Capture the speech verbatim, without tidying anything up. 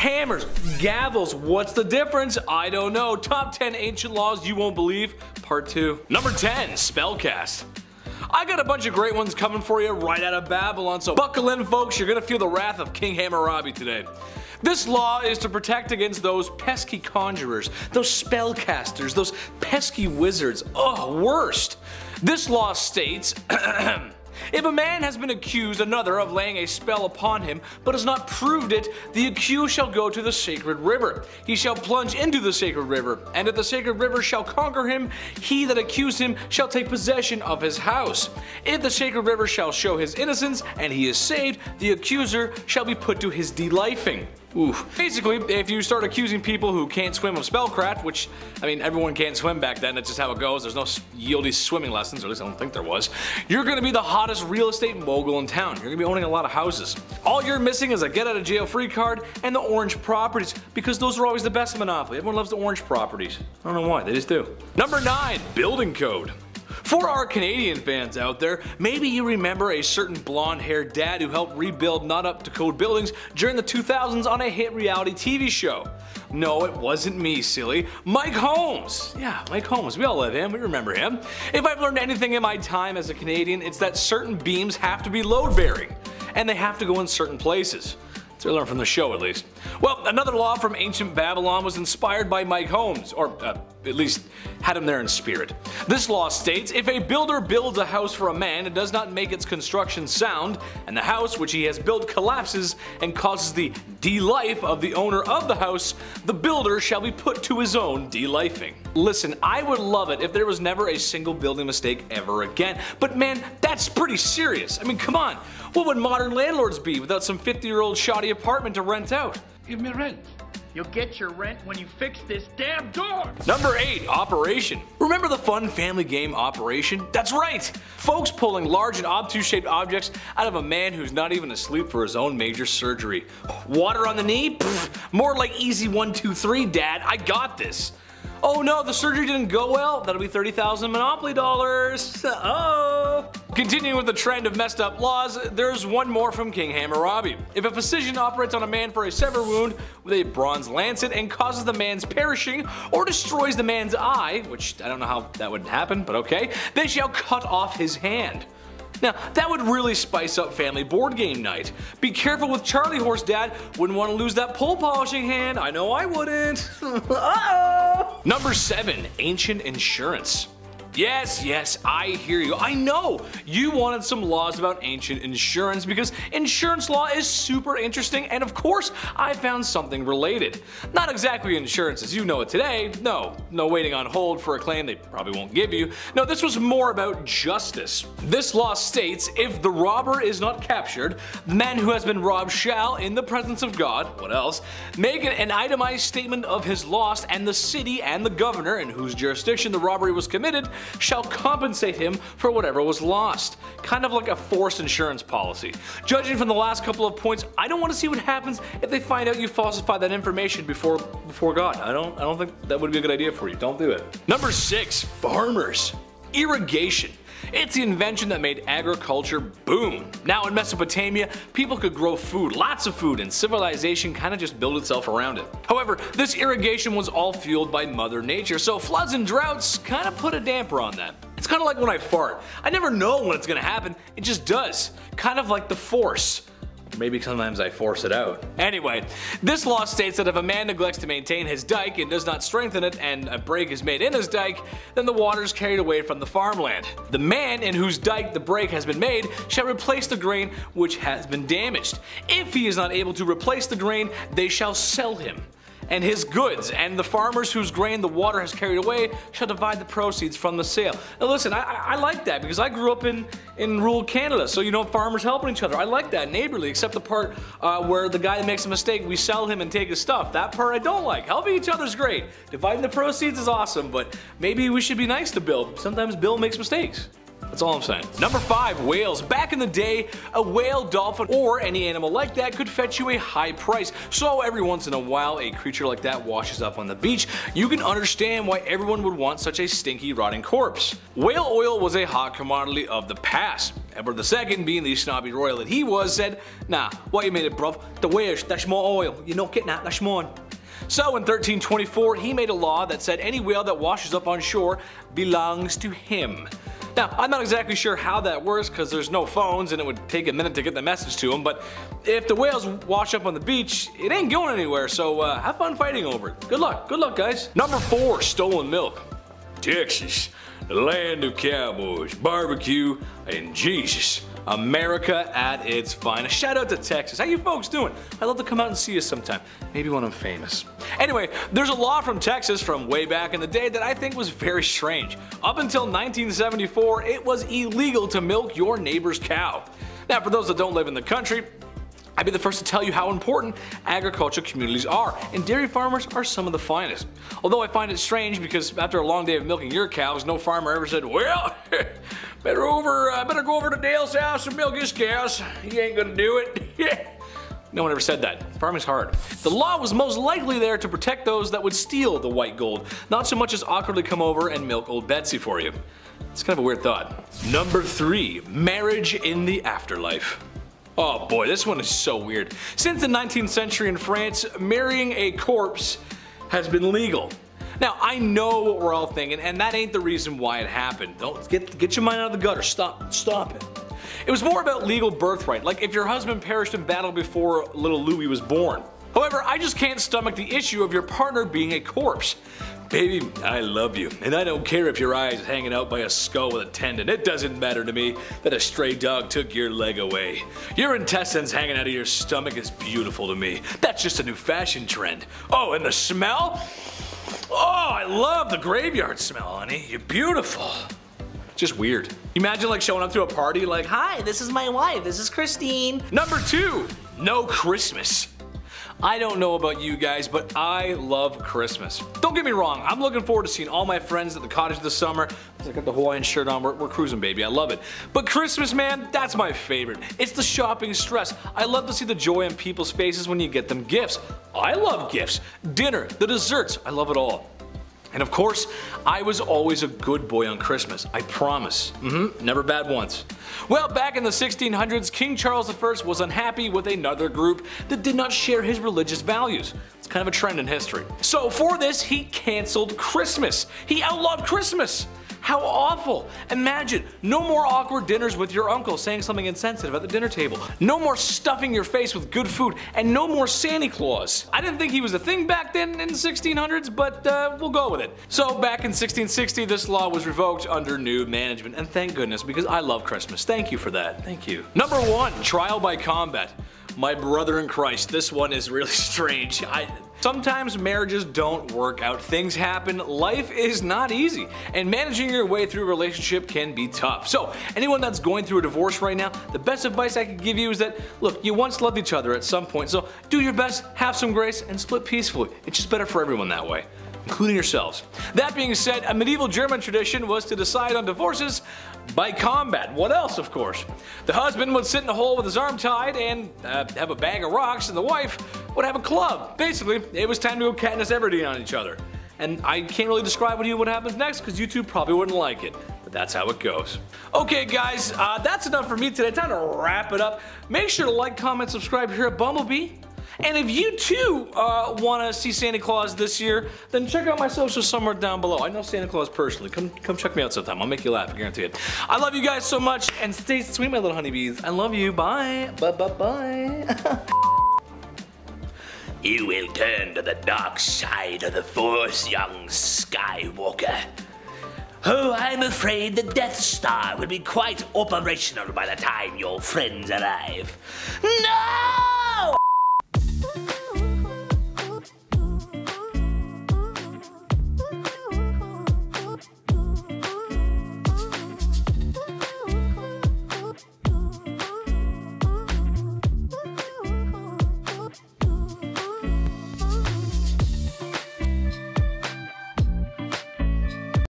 hammers, gavels. What's the difference? I don't know. Top ten ancient laws you won't believe, part two. Number ten, spellcast. I got a bunch of great ones coming for you right out of Babylon, so buckle in folks, you're gonna feel the wrath of King Hammurabi today. This law is to protect against those pesky conjurers, those spellcasters, those pesky wizards. Ugh, worst. This law states, if a man has been accused another of laying a spell upon him, but has not proved it, the accused shall go to the sacred river. He shall plunge into the sacred river, and if the sacred river shall conquer him, he that accused him shall take possession of his house. If the sacred river shall show his innocence, and he is saved, the accuser shall be put to his delifing. Oof. Basically, if you start accusing people who can't swim of spellcraft, which, I mean, everyone can't swim back then, that's just how it goes, there's no yieldy swimming lessons, or at least I don't think there was, you're gonna be the hottest real estate mogul in town. You're gonna be owning a lot of houses. All you're missing is a get out of jail free card and the orange properties, because those are always the best monopoly. Everyone loves the orange properties. I don't know why, they just do. Number nine, building code. For our Canadian fans out there, maybe you remember a certain blonde-haired dad who helped rebuild not up to code buildings during the two thousands on a hit reality T V show. No, it wasn't me, silly. Mike Holmes. Yeah, Mike Holmes. We all love him. We remember him. If I've learned anything in my time as a Canadian, it's that certain beams have to be load-bearing, and they have to go in certain places. So I learned from the show, at least. Well, another law from ancient Babylon was inspired by Mike Holmes, or uh, at least had him there in spirit. This law states, if a builder builds a house for a man and does not make its construction sound, and the house which he has built collapses and causes the delife of the owner of the house, the builder shall be put to his own delifing. Listen, I would love it if there was never a single building mistake ever again, but man, that's pretty serious. I mean, come on. What would modern landlords be without some fifty-year-old shoddy apartment to rent out? Give me rent. You'll get your rent when you fix this damn door! Number eight, Operation. Remember the fun family game Operation? That's right! Folks pulling large and obtuse shaped objects out of a man who's not even asleep for his own major surgery. Water on the knee? Pfft, more like easy one, two, three, Dad. I got this. Oh no, the surgery didn't go well. That'll be thirty thousand Monopoly dollars. Uh-oh. Continuing with the trend of messed up laws, there's one more from King Hammurabi. If a physician operates on a man for a sever wound with a bronze lancet and causes the man's perishing or destroys the man's eye, which I don't know how that would happen, but okay, they shall cut off his hand. Now, that would really spice up family board game night. Be careful with Charlie Horse, Dad. Wouldn't want to lose that pole polishing hand. I know I wouldn't. Uh-oh. Number seven, ancient insurance. Yes, yes, I hear you. I know you wanted some laws about ancient insurance because insurance law is super interesting, and of course, I found something related. Not exactly insurance as you know it today. No, no waiting on hold for a claim they probably won't give you. No, this was more about justice. This law states, if the robber is not captured, the man who has been robbed shall, in the presence of God, what else, make an itemized statement of his loss, and the city and the governor in whose jurisdiction the robbery was committed shall compensate him for whatever was lost. Kind of like a forced insurance policy. Judging from the last couple of points, I don't want to see what happens if they find out you falsify that information before before God. I don't I don't think that would be a good idea for you. Don't do it. Number six, farmers. Irrigation. It's the invention that made agriculture boom. Now in Mesopotamia, people could grow food, lots of food, and civilization kind of just built itself around it. However, this irrigation was all fueled by Mother Nature, so floods and droughts kind of put a damper on that. It's kind of like when I fart. I never know when it's going to happen, it just does. Kind of like the Force. Maybe sometimes I force it out. Anyway, this law states that if a man neglects to maintain his dike and does not strengthen it, and a break is made in his dike, then the water is carried away from the farmland. The man in whose dike the break has been made shall replace the grain which has been damaged. If he is not able to replace the grain, they shall sell him and his goods, and the farmers whose grain the water has carried away shall divide the proceeds from the sale. Now listen, I, I like that because I grew up in, in rural Canada, so you know, farmers helping each other. I like that, neighborly, except the part uh, where the guy that makes a mistake, we sell him and take his stuff. That part I don't like. Helping each other's great. Dividing the proceeds is awesome, but maybe we should be nice to Bill. Sometimes Bill makes mistakes. That's all I'm saying. Number five, whales. Back in the day, a whale, dolphin, or any animal like that could fetch you a high price. So every once in a while, a creature like that washes up on the beach. You can understand why everyone would want such a stinky, rotting corpse. Whale oil was a hot commodity of the past. Edward the Second, being the snobby royal that he was, said, nah, what you made it, bruv? The wares, that's my oil. You're not getting that, that's mine. So in thirteen twenty-four, he made a law that said any whale that washes up on shore belongs to him. Now, I'm not exactly sure how that works because there's no phones and it would take a minute to get the message to them, but if the whales wash up on the beach, it ain't going anywhere, so uh, have fun fighting over it. Good luck, good luck, guys. Number four, stolen milk. Texas, the land of cowboys, barbecue, and Jesus. America at its finest. Shout out to Texas. How you folks doing? I'd love to come out and see you sometime. Maybe when I'm famous. Anyway, there's a law from Texas from way back in the day that I think was very strange. Up until nineteen seventy-four, it was illegal to milk your neighbor's cow. Now, for those that don't live in the country, I'd be the first to tell you how important agricultural communities are, and dairy farmers are some of the finest. Although I find it strange because after a long day of milking your cows, no farmer ever said, well, better over, uh, better go over to Dale's house and milk his cows. He ain't gonna do it. No one ever said that. Farming's hard. The law was most likely there to protect those that would steal the white gold, not so much as awkwardly come over and milk old Betsy for you. It's kind of a weird thought. Number three, marriage in the afterlife. Oh boy, this one is so weird. Since the nineteenth century in France, marrying a corpse has been legal. Now, I know what we're all thinking, and that ain't the reason why it happened. Don't get, get your mind out of the gutter. Stop, stop it. It was more about legal birthright, like if your husband perished in battle before little Louis was born. However, I just can't stomach the issue of your partner being a corpse. Baby, I love you, and I don't care if your eye is hanging out by a skull with a tendon. It doesn't matter to me that a stray dog took your leg away. Your intestines hanging out of your stomach is beautiful to me. That's just a new fashion trend. Oh, and the smell? Oh, I love the graveyard smell, honey. You're beautiful. Just weird. Imagine like showing up to a party like, hi, this is my wife, this is Christine. Number two, no Christmas. I don't know about you guys, but I love Christmas. Don't get me wrong, I'm looking forward to seeing all my friends at the cottage this summer. I got the Hawaiian shirt on, we're, we're cruising, baby, I love it. But Christmas, man, that's my favorite. It's the shopping stress. I love to see the joy in people's faces when you get them gifts. I love gifts, dinner, the desserts, I love it all. And of course, I was always a good boy on Christmas, I promise. Mm-hmm, never bad once. Well, back in the sixteen hundreds, King Charles the First was unhappy with another group that did not share his religious values. It's kind of a trend in history. So for this, he canceled Christmas. He outlawed Christmas. How awful. Imagine, no more awkward dinners with your uncle saying something insensitive at the dinner table. No more stuffing your face with good food, and no more Santa Claus. I didn't think he was a thing back then in the sixteen hundreds, but uh, we'll go with it. So back in sixteen sixty, this law was revoked under new management, and thank goodness, because I love Christmas. Thank you for that, thank you. Number one, trial by combat. My brother in Christ, this one is really strange. I, sometimes marriages don't work out, things happen, life is not easy, and managing your way through a relationship can be tough. So anyone that's going through a divorce right now, the best advice I could give you is that, look, you once loved each other at some point, so do your best, have some grace, and split peacefully. It's just better for everyone that way, including yourselves. That being said, a medieval German tradition was to decide on divorces by combat. What else, of course? The husband would sit in a hole with his arm tied and uh, have a bag of rocks, and the wife would have a club. Basically, it was time to go Katniss Everdeen on each other. And I can't really describe what, what happens next because you two probably wouldn't like it. That's how it goes. Okay guys, uh, that's enough for me today. Time to wrap it up. Make sure to like, comment, subscribe here at Bumblebee. And if you too uh, want to see Santa Claus this year, then check out my socials somewhere down below. I know Santa Claus personally. Come, come check me out sometime. I'll make you laugh, I guarantee it. I love you guys so much, and stay sweet, my little honeybees. I love you. Bye. Bye. Bye. Bye. You will turn to the dark side of the Force, young Skywalker. Oh, I'm afraid the Death Star will be quite operational by the time your friends arrive. No!